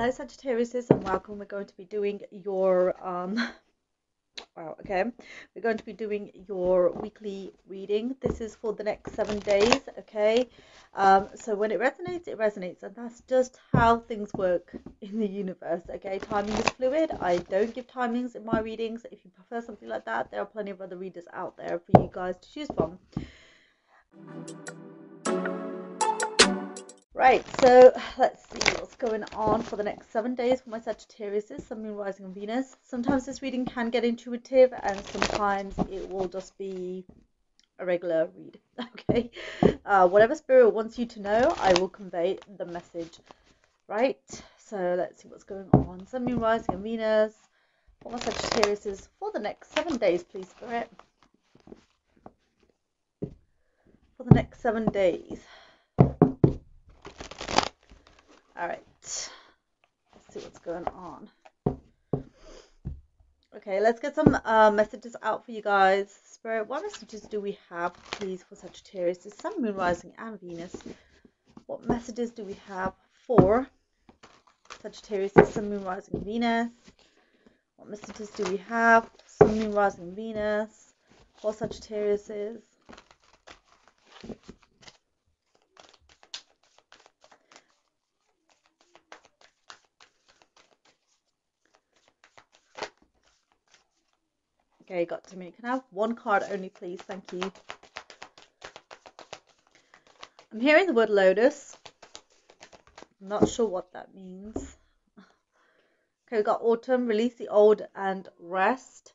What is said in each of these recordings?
Hello Sagittarius, and welcome. We're going to be doing your we're going to be doing your weekly reading. This is for the next 7 days, okay? So when it resonates, and that's just how things work in the universe, okay? Timing is fluid. I don't give timings in my readings. If you prefer something like that, there are plenty of other readers out there for you guys to choose from. Right, so let's see what's going on for the next 7 days for my Sagittarius, Sun, Moon, Rising and Venus. Sometimes this reading can get intuitive, and sometimes it will just be a regular read, okay? Whatever spirit wants you to know, I will convey the message, right? So let's see what's going on. Sun, Moon, Rising and Venus for my Sagittarius for the next 7 days, please, spirit. For the next 7 days. Alright, let's see what's going on. Okay, let's get some messages out for you guys. Spirit, what messages do we have, please, for Sagittarius, Sun, Moon, Rising and Venus? What messages do we have for Sagittarius, Sun, Moon, Rising, Venus? What messages do we have, Sun, Moon, Rising, Venus, for Sagittarius? Okay, got to me. Can I have one card only, please? Thank you. I'm hearing the word lotus. I'm not sure what that means. Okay, we got autumn, release the old and rest.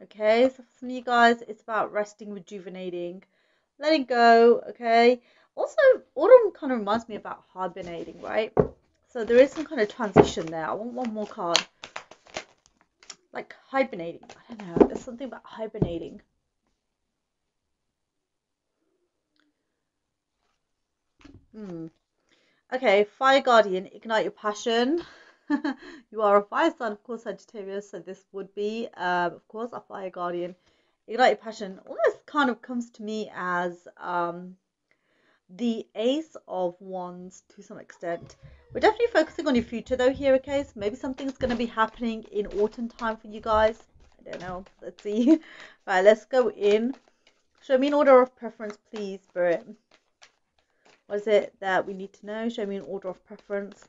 Okay, so for some of you guys, it's about resting, rejuvenating, letting go, okay? Also, autumn kind of reminds me about hibernating, right? So there is some kind of transition there. I want one more card. Like hibernating. I don't know. There's something about hibernating. Okay, fire guardian, ignite your passion. You are a fire sign, of course, Sagittarius, so this would be, of course, a fire guardian. Ignite your passion almost kind of comes to me as the Ace of Wands to some extent. We're definitely focusing on your future though here, okay? So maybe something's going to be happening in autumn time for you guys. I don't know. Let's see. Right, let's go in. Show me an order of preference, please, Spirit. What is it that we need to know? Show me an order of preference.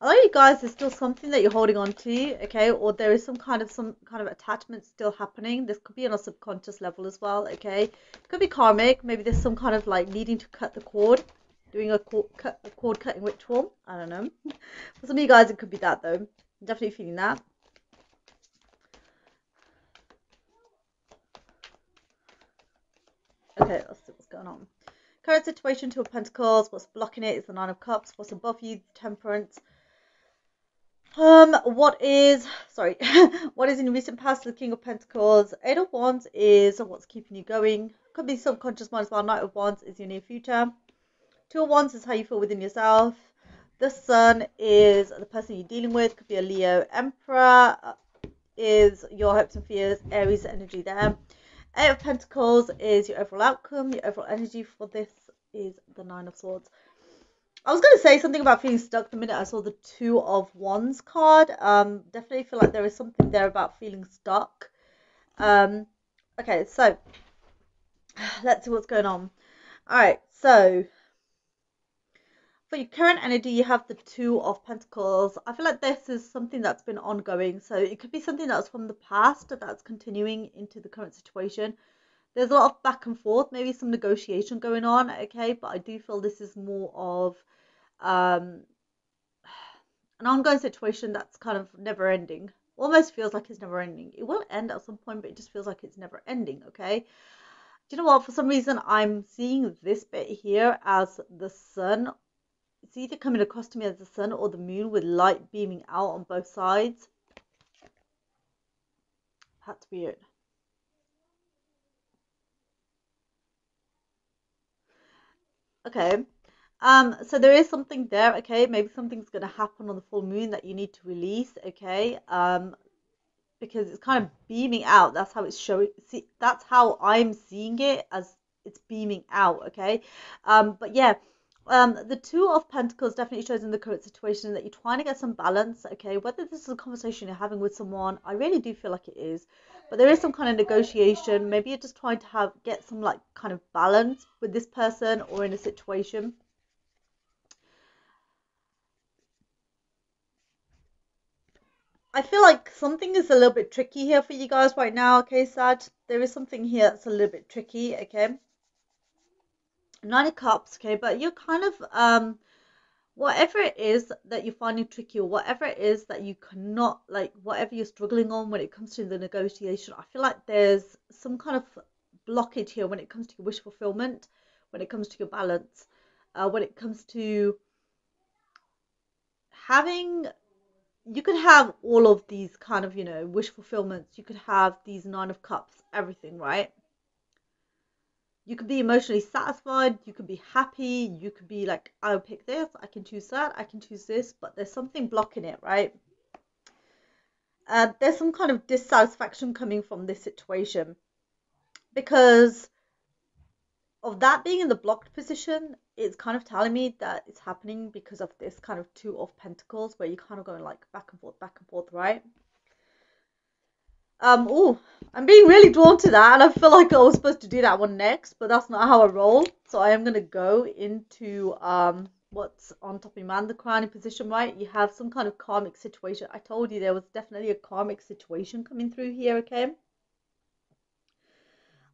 Although you guys, there's still something that you're holding on to, okay? Or there is some kind of attachment still happening. This could be on a subconscious level as well, okay? It could be karmic. Maybe there's some kind of like needing to cut the cord. Doing a cord cutting ritual. I don't know. For some of you guys, it could be that though. I'm definitely feeling that. Okay, let's see what's going on. Current situation, Two of Pentacles. What's blocking it is the Nine of Cups. What's above you, Temperance. What is in recent past, the King of Pentacles. Eight of Wands is what's keeping you going. Could be subconscious mind as well. Knight of Wands is your near future. Two of Wands is how you feel within yourself. The Sun is the person you're dealing with. Could be a Leo. Emperor is your hopes and fears. Aries energy there. Eight of Pentacles is your overall outcome. Your overall energy for this is the Nine of Swords. I was going to say something about feeling stuck the minute I saw the Two of Wands card. Definitely feel like there is something there about feeling stuck. Okay, so let's see what's going on. Alright, so for your current energy, you have the Two of Pentacles. I feel like this is something that's been ongoing. So it could be something that's from the past that's continuing into the current situation. There's a lot of back and forth, maybe some negotiation going on, okay? But I do feel this is more of an ongoing situation that's kind of never ending. Almost feels like it's never ending. It will end at some point, but it just feels like it's never ending, okay? Do you know what? For some reason, I'm seeing this bit here as the Sun. It's either coming across to me as the Sun or the Moon with light beaming out on both sides. That's weird. Okay. So there is something there, okay? Maybe something's going to happen on the full moon that you need to release, okay? Because it's kind of beaming out. That's how it's showing. See, that's how I'm seeing it, as it's beaming out, okay? But yeah. The Two of Pentacles definitely shows in the current situation that you're trying to get some balance, okay? Whether this is a conversation you're having with someone, I really do feel like it is, but there is some kind of negotiation. Maybe you're just trying to get some like kind of balance with this person or in a situation. I feel like something is a little bit tricky here for you guys right now, okay, Sag? There is something here that's a little bit tricky, okay? Nine of Cups, okay, but you're kind of, whatever it is that you're finding tricky, or whatever it is that you cannot, like, whatever you're struggling on when it comes to the negotiation, I feel like there's some kind of blockage here when it comes to your wish fulfillment, when it comes to your balance, when it comes to having, you could have all of these kind of, you know, wish fulfillments, you could have these Nine of Cups, everything, right? You could be emotionally satisfied, you could be happy, you could be like, I'll pick this, I can choose that, I can choose this, but there's something blocking it, right? There's some kind of dissatisfaction coming from this situation because of that being in the blocked position. It's kind of telling me that it's happening because of this kind of Two of Pentacles where you're kind of going like back and forth, right? Oh, I'm being really drawn to that, and I feel like I was supposed to do that one next, but that's not how I roll. So I am going to go into what's on top of your man, the crowning position, right? You have some kind of karmic situation. I told you there was definitely a karmic situation coming through here, okay?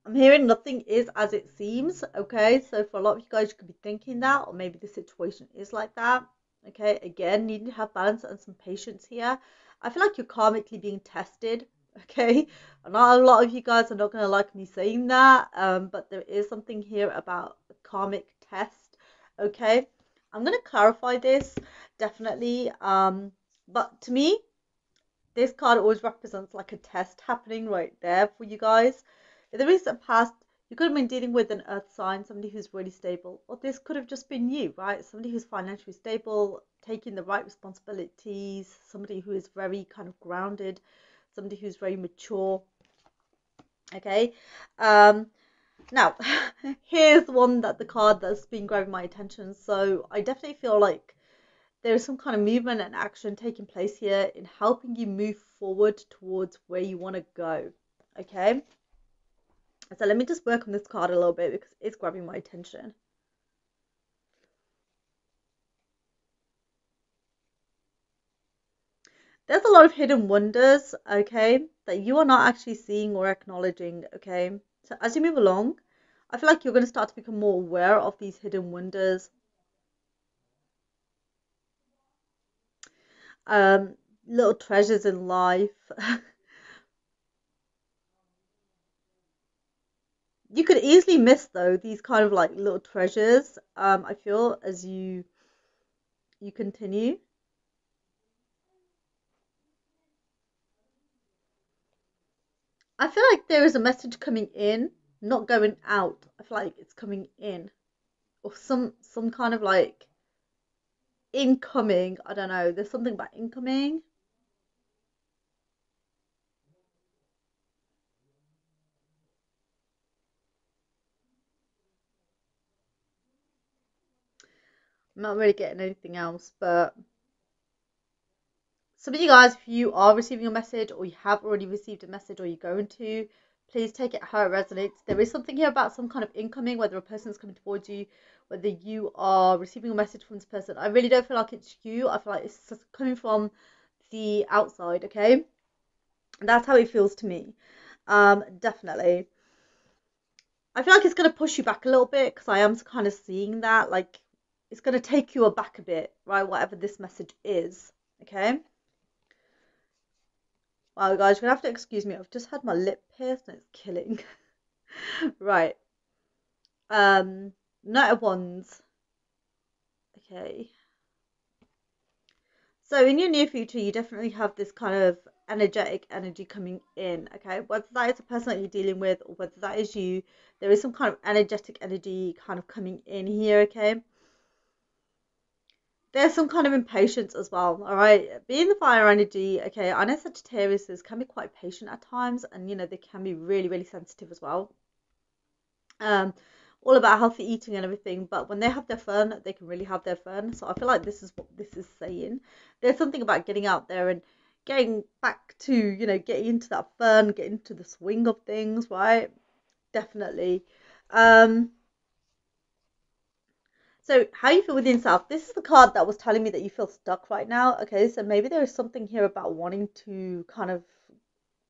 I'm hearing nothing is as it seems, okay? So for a lot of you guys, you could be thinking that, or maybe the situation is like that, okay? Again, needing to have balance and some patience here. I feel like you're karmically being tested. Okay, not a lot of you guys are not going to like me saying that, but there is something here about a karmic test, okay? I'm going to clarify this, definitely, but to me, this card always represents like a test happening right there for you guys. If there is a past, you could have been dealing with an earth sign, somebody who's really stable, or this could have just been you, right? Somebody who's financially stable, taking the right responsibilities, somebody who is very kind of grounded, somebody who's very mature, okay? Now, here's one that the card that's been grabbing my attention. So I definitely feel like there is some kind of movement and action taking place here in helping you move forward towards where you want to go, okay? So let me just work on this card a little bit because it's grabbing my attention. There's a lot of hidden wonders, okay, that you are not actually seeing or acknowledging, okay? So as you move along, I feel like you're going to start to become more aware of these hidden wonders. Little treasures in life. You could easily miss, though, these kind of like little treasures, I feel, as you continue. I feel like there is a message coming in, not going out. I feel like it's coming in, or some kind of like incoming. I don't know. There's something about incoming. I'm not really getting anything else, but some of you guys, if you are receiving a message or you have already received a message or you're going to, please take it how it resonates. There is something here about some kind of incoming, whether a person is coming towards you, whether you are receiving a message from this person. I really don't feel like it's you. I feel like it's just coming from the outside, okay? That's how it feels to me, definitely. I feel like it's going to push you back a little bit because I am kind of seeing that. Like, it's going to take you aback a bit, right, whatever this message is, okay? Wow, guys, you're going to have to excuse me. I've just had my lip pierced and it's killing. Right. Knight of Wands. Okay. So in your near future, you definitely have this kind of energetic energy coming in, okay? Whether that is a person that you're dealing with or whether that is you, there is some kind of energetic energy kind of coming in here, okay? There's some kind of impatience as well, all right? Being the fire energy, okay, I know Sagittarius can be quite patient at times and, you know, they can be really, really sensitive as well. all about healthy eating and everything, but when they have their fun, they can really have their fun. So I feel like this is what this is saying. There's something about getting out there and getting back to, you know, getting into that fun, getting into the swing of things, right? Definitely. So how you feel within yourself. This is the card that was telling me that you feel stuck right now. Okay, so maybe there is something here about wanting to kind of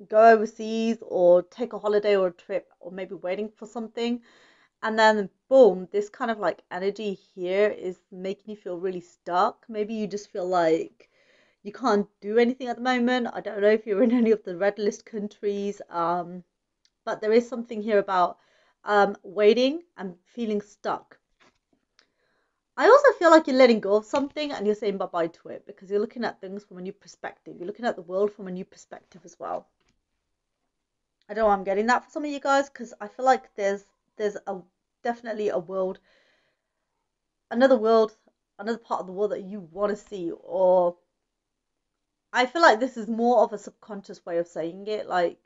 go overseas or take a holiday or a trip, or maybe waiting for something. And then boom, this kind of like energy here is making you feel really stuck. Maybe you just feel like you can't do anything at the moment. I don't know if you're in any of the red list countries, but there is something here about waiting and feeling stuck. I also feel like you're letting go of something and you're saying bye-bye to it, because you're looking at things from a new perspective. You're looking at the world from a new perspective as well. I don't know why I'm getting that for some of you guys, because I feel like there's a definitely a world, another world, another part of the world that you want to see. Or I feel like this is more of a subconscious way of saying it, like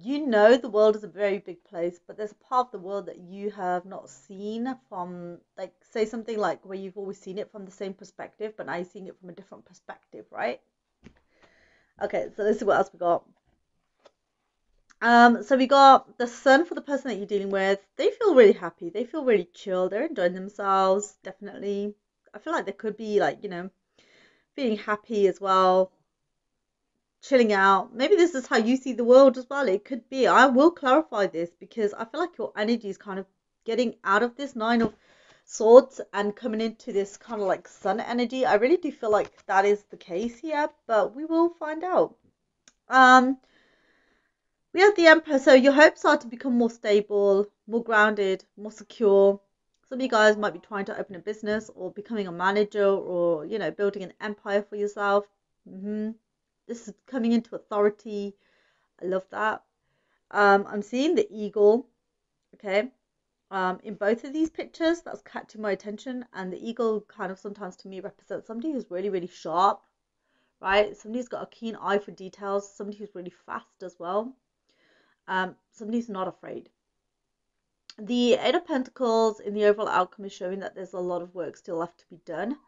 you know, the world is a very big place, but there's a part of the world that you have not seen from, like, say something like where you've always seen it from the same perspective, but now you're seeing it from a different perspective, right? Okay, so let's see what else we got. So we got the sun for the person that you're dealing with. They feel really happy. They feel really chill. They're enjoying themselves, definitely. I feel like there could be, like, you know, being happy as well. Chilling out. Maybe this is how you see the world as well. It could be. I will clarify this, because I feel like your energy is kind of getting out of this Nine of Swords and coming into this kind of like sun energy. I really do feel like that is the case here, but we will find out. We have the Emperor. So your hopes are to become more stable, more grounded, more secure. Some of you guys might be trying to open a business or becoming a manager, or, you know, building an empire for yourself. This is coming into authority. I love that. I'm seeing the eagle, okay, in both of these pictures. That's catching my attention. And the eagle kind of sometimes to me represents somebody who's really, really sharp, right? Somebody who's got a keen eye for details. Somebody who's really fast as well. Somebody who's not afraid. The Eight of Pentacles in the overall outcome is showing that there's a lot of work still left to be done.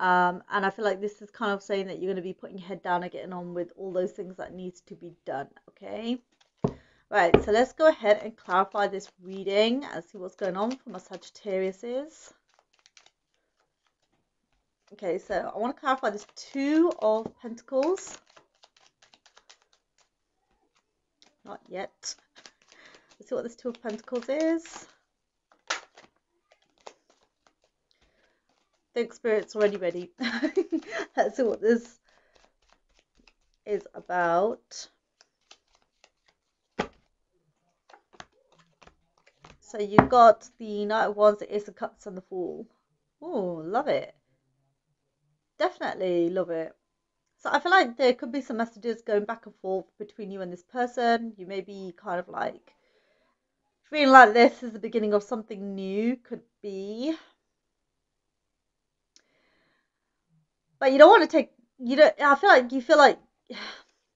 And I feel like this is kind of saying that you're going to be putting your head down and getting on with all those things that needs to be done, okay? Right, so let's go ahead and clarify this reading and see what's going on for my Sagittariuses. Okay, so I want to clarify this Two of Pentacles. Not yet. Let's see what this Two of Pentacles is. Spirit's already ready. Let's see what this is about. So you've got the Knight of Wands, the Ace of Cups, and the Fool. Oh, love it. Definitely love it. So I feel like there could be some messages going back and forth between you and this person. You may be kind of like feeling like this is the beginning of something new, could be. But you don't want to take, you don't, I feel like you feel like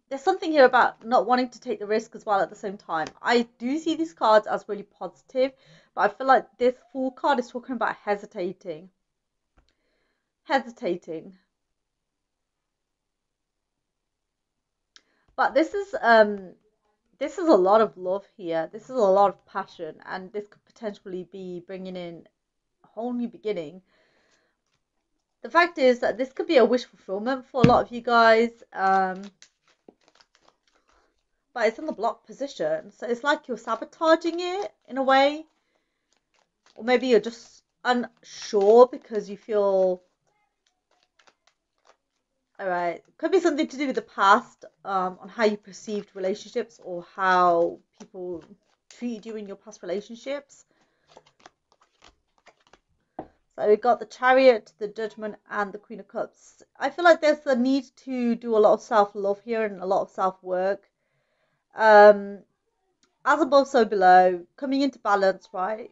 there's something here about not wanting to take the risk as well at the same time. I do see these cards as really positive, but I feel like this Fool card is talking about hesitating. Hesitating. But this is a lot of love here. This is a lot of passion, and this could potentially be bringing in a whole new beginning. The fact is that this could be a wish fulfillment for a lot of you guys, but it's in the block position, so it's like you're sabotaging it in a way, or maybe you're just unsure because you feel, all right, could be something to do with the past, on how you perceived relationships or how people treated you in your past relationships. So we've got the Chariot, the Judgment, and the Queen of Cups. I feel like there's a need to do a lot of self-love here and a lot of self-work. As above, so below. Coming into balance, right?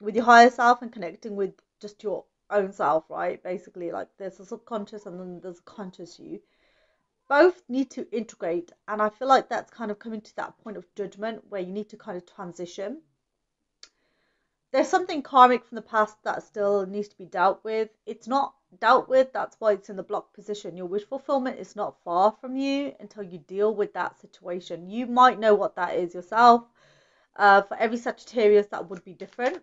With your higher self and connecting with just your own self, right? Basically, like, there's a subconscious and then there's a conscious you. both need to integrate, and I feel like that's kind of coming to that point of judgment where you need to kind of transition. There's something karmic from the past that still needs to be dealt with. It's not dealt with, that's why it's in the block position. Your wish fulfillment is not far from you until you deal with that situation. You might know what that is yourself. For every Sagittarius, that would be different.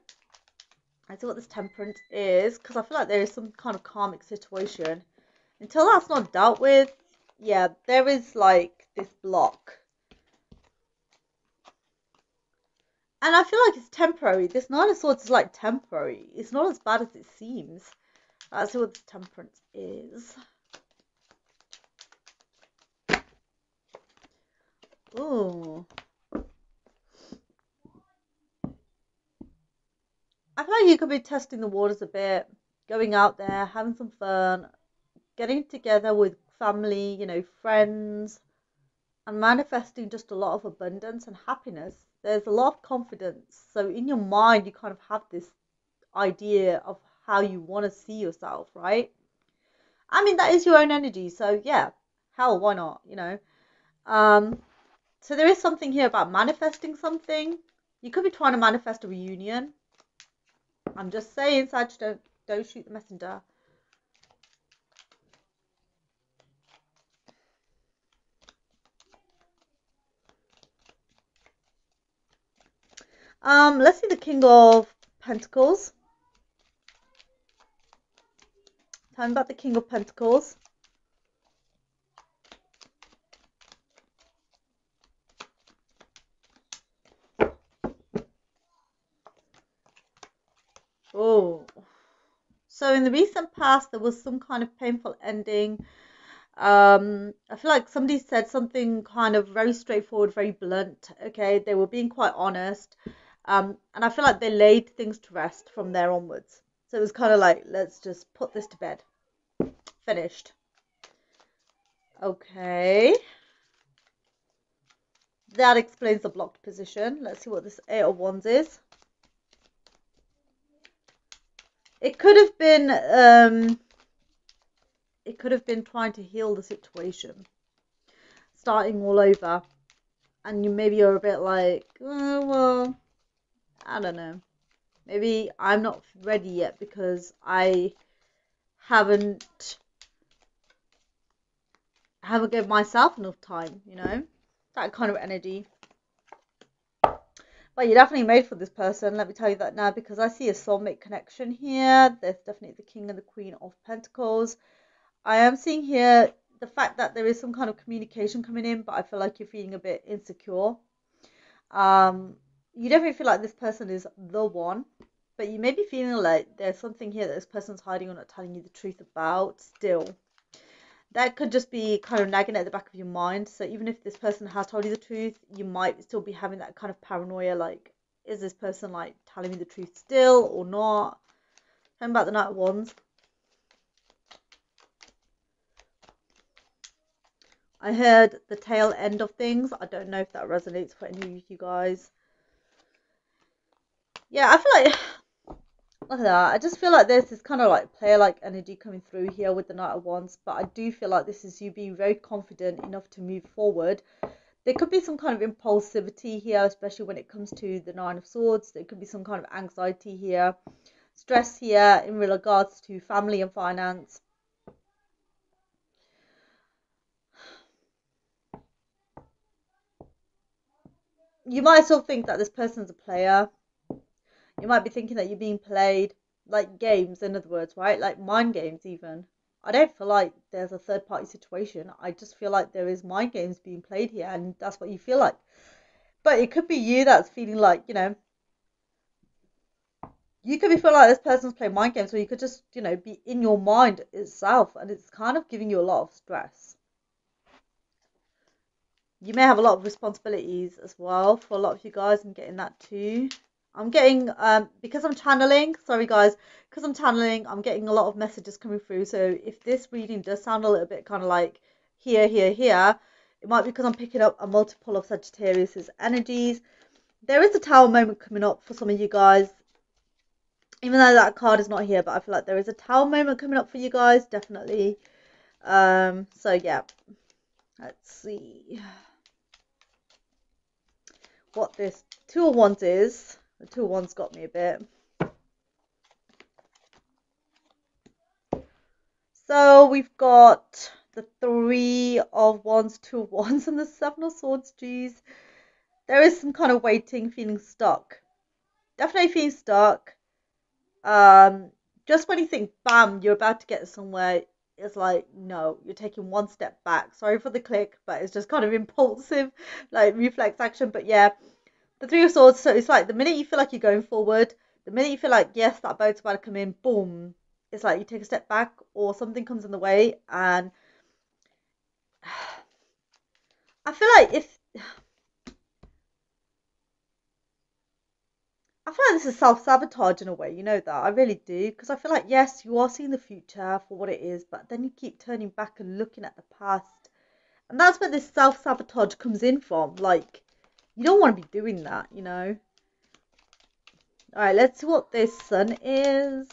I see what this temperance is, because I feel like there is some kind of karmic situation. Until that's not dealt with, yeah, there is like this block. And I feel like it's temporary. This Nine of Swords is like temporary. It's not as bad as it seems. Let's see what this temperance is. Ooh. I feel like you could be testing the waters a bit. Going out there, having some fun. Getting together with family, you know, friends. And manifesting just a lot of abundance and happiness. There's a lot of confidence. So in your mind, you kind of have this idea of how you want to see yourself, right? I mean, that is your own energy. So yeah, hell, why not, you know? So there is something here about manifesting something. You could be trying to manifest a reunion. I'm just saying, Sag, don't shoot the messenger. Let's see the King of Pentacles. Tell me about the King of Pentacles. Oh. So in the recent past, there was some kind of painful ending. I feel like somebody said something kind of very straightforward, very blunt. Okay, they were being quite honest. And I feel like they laid things to rest from there onwards. So it was kind of like, let's just put this to bed. Finished. Okay. That explains the blocked position. Let's see what this Eight of Wands is. It could have been trying to heal the situation. Starting all over. And you maybe you're a bit like, oh, well, I don't know. Maybe I'm not ready yet because I haven't given myself enough time, you know? That kind of energy. But you're definitely made for this person, let me tell you that now, because I see a soulmate connection here. There's definitely the King and the Queen of Pentacles. I am seeing here the fact that there is some kind of communication coming in, but I feel like you're feeling a bit insecure. You definitely feel like this person is the one, but you may be feeling like there's something here that this person's hiding or not telling you the truth about still. That could just be kind of nagging at the back of your mind. So even if this person has told you the truth, you might still be having that kind of paranoia, like, is this person like telling me the truth still or not? Tell me about the Knight of Wands. I heard the tail end of things. I don't know if that resonates for any of you guys. Yeah, I feel like, look at that, I just feel like there's this kind of like player-like energy coming through here with the Knight of Wands, but I do feel like this is you being very confident enough to move forward. There could be some kind of impulsivity here, especially when it comes to the Nine of Swords. There could be some kind of anxiety here, stress here in regards to family and finance. You might still think that this person's a player. You might be thinking that you're being played, like games, in other words, right? Like mind games even. I don't feel like there's a third party situation. I just feel like there is mind games being played here, and that's what you feel like. But it could be you that's feeling like, you know, you could be feeling like this person's playing mind games, or you could just, you know, be in your mind itself, and it's kind of giving you a lot of stress. You may have a lot of responsibilities as well for a lot of you guys, and getting that too. I'm getting, because I'm channeling, sorry guys, because I'm channeling, I'm getting a lot of messages coming through. So if this reading does sound a little bit kind of like here, it might be because I'm picking up a multiple of Sagittarius's energies. There is a tower moment coming up for some of you guys, even though that card is not here, but I feel like there is a tower moment coming up for you guys, definitely. So yeah, Let's see what this two of wands is. The two of wands got me a bit. So we've got the three of wands, two of wands, and the seven of swords. Geez, there is some kind of waiting, feeling stuck. Definitely feeling stuck. Just when you think, bam, you're about to get somewhere, it's like, no, you're taking one step back. Sorry for the click, but it's just kind of impulsive, like reflex action. But yeah, the three of swords, so it's like the minute you feel like you're going forward, the minute you feel like, yes, that boat's about to come in, boom, it's like you take a step back or something comes in the way. And I feel like this is self-sabotage in a way, you know that. I really do, because I feel like, yes, you are seeing the future for what it is, but then you keep turning back and looking at the past. And that's where this self-sabotage comes in from. Like, you don't want to be doing that, you know. All right, let's see what this sun is.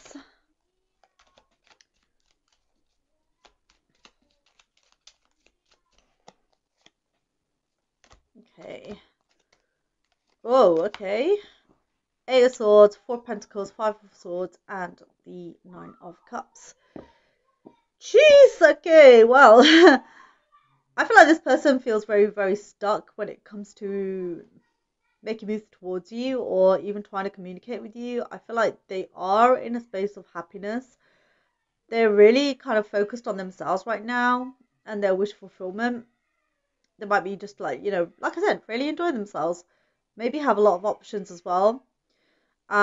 Okay. Oh, okay. Eight of Swords, Four of Pentacles, Five of Swords, and the Nine of Cups. Jeez, okay, well, I feel like this person feels very, very stuck when it comes to making moves towards you or even trying to communicate with you. I feel like they are in a space of happiness. They're really kind of focused on themselves right now and their wish fulfillment. They might be just like, you know, like I said, really enjoy themselves. Maybe have a lot of options as well. They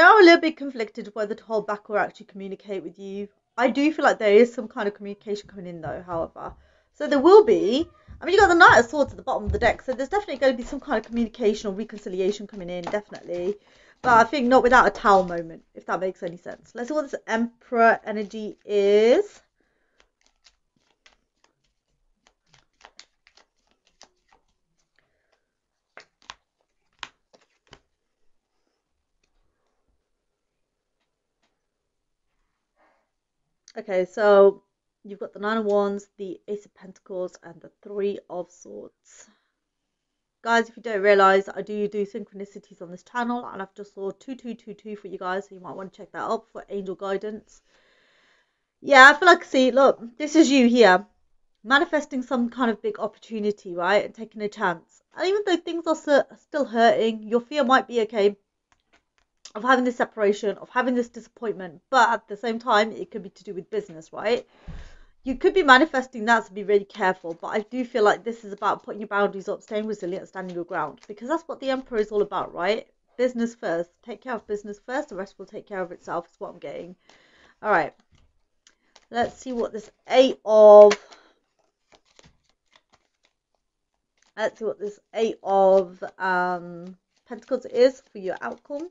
are a little bit conflicted whether to hold back or actually communicate with you. I do feel like there is some kind of communication coming in though, however. So there will be, I mean, you got the Knight of Swords at the bottom of the deck, so there's definitely going to be some kind of communication or reconciliation coming in, definitely. But I think not without a towel moment, if that makes any sense. Let's see what this Emperor energy is. Okay, so you've got the Nine of Wands, the Ace of Pentacles, and the Three of Swords. Guys, if you don't realise, I do synchronicities on this channel, and I've just saw 2222 for you guys, so you might want to check that out for angel guidance. Yeah, I feel like, see, look, this is you here, manifesting some kind of big opportunity, right, and taking a chance. And even though things are still hurting, your fear might be, okay, of having this separation, of having this disappointment, but at the same time, it could be to do with business, right? You could be manifesting that, so be really careful, but I do feel like this is about putting your boundaries up, staying resilient, standing your ground, because that's what the Emperor is all about, right? Business first. Take care of business first, the rest will take care of itself, is what I'm getting. All right, let's see what this Eight of Pentacles is for your outcome.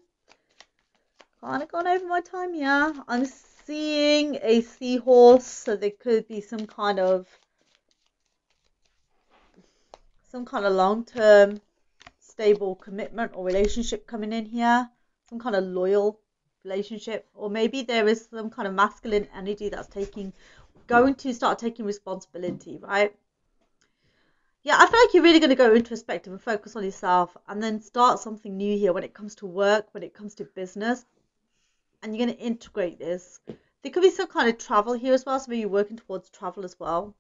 Kind of gone over my time, yeah. I'm seeing a seahorse, so there could be some kind of long-term stable commitment or relationship coming in here, some kind of loyal relationship, or maybe there is some kind of masculine energy that's going to start taking responsibility, right? Yeah, I feel like you're really going to go introspective and focus on yourself, and then start something new here when it comes to work, when it comes to business. And you're going to integrate this. There could be some kind of travel here as well. So maybe you're working towards travel as well.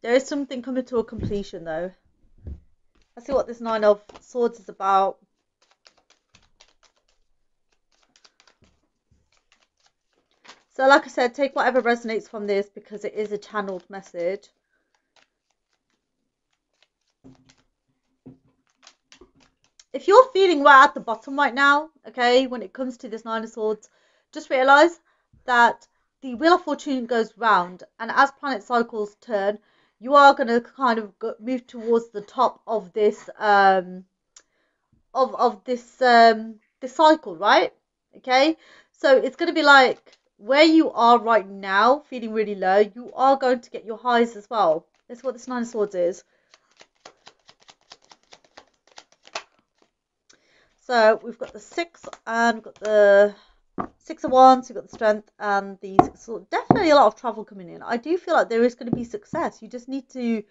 There is something coming to a completion though. Let's see what this Nine of Swords is about. So like I said, take whatever resonates from this because it is a channeled message. If you're feeling right at the bottom right now, okay, when it comes to this Nine of Swords, just realise that the Wheel of Fortune goes round, and as planet cycles turn, you are going to kind of move towards the top of this this cycle, right? Okay, so it's going to be like where you are right now, feeling really low, you are going to get your highs as well. That's what this Nine of Swords is. So we've got the Six and we've got the Six of Wands, you've got the Strength and the Six of Swords. Definitely a lot of travel coming in. I do feel like there is going to be success. You just need to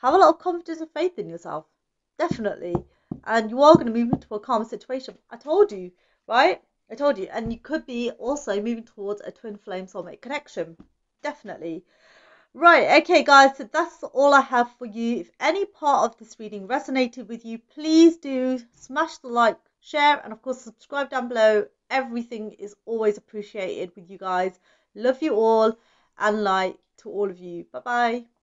have a lot of confidence and faith in yourself. Definitely. And you are going to move into a calmer situation. I told you, right? I told you. And you could be also moving towards a twin flame soulmate connection. Definitely. Right, okay guys, so that's all I have for you. If any part of this reading resonated with you, please do smash the like, share, and of course subscribe down below. Everything is always appreciated with you guys. Love you all, and light to all of you. Bye bye.